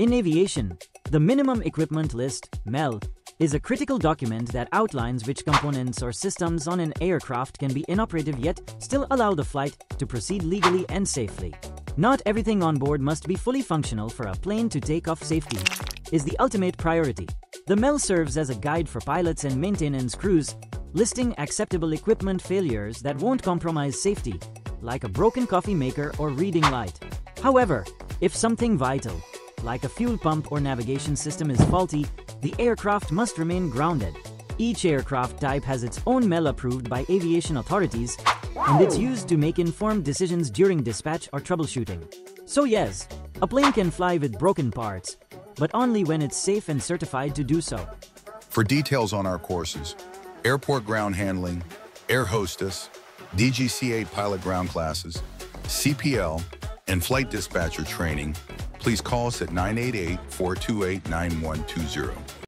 In aviation, the Minimum Equipment List (MEL) is a critical document that outlines which components or systems on an aircraft can be inoperative yet still allow the flight to proceed legally and safely. Not everything on board must be fully functional for a plane to take off. Safety is the ultimate priority. The MEL serves as a guide for pilots and maintenance crews, listing acceptable equipment failures that won't compromise safety, like a broken coffee maker or reading light. However, if something vital, like a fuel pump or navigation system, is faulty, the aircraft must remain grounded. Each aircraft type has its own MEL approved by aviation authorities, and it's used to make informed decisions during dispatch or troubleshooting. So yes, a plane can fly with broken parts, but only when it's safe and certified to do so. For details on our courses, airport ground handling, air hostess, DGCA pilot ground classes, CPL, and flight dispatcher training, please call us at 988-428-9120.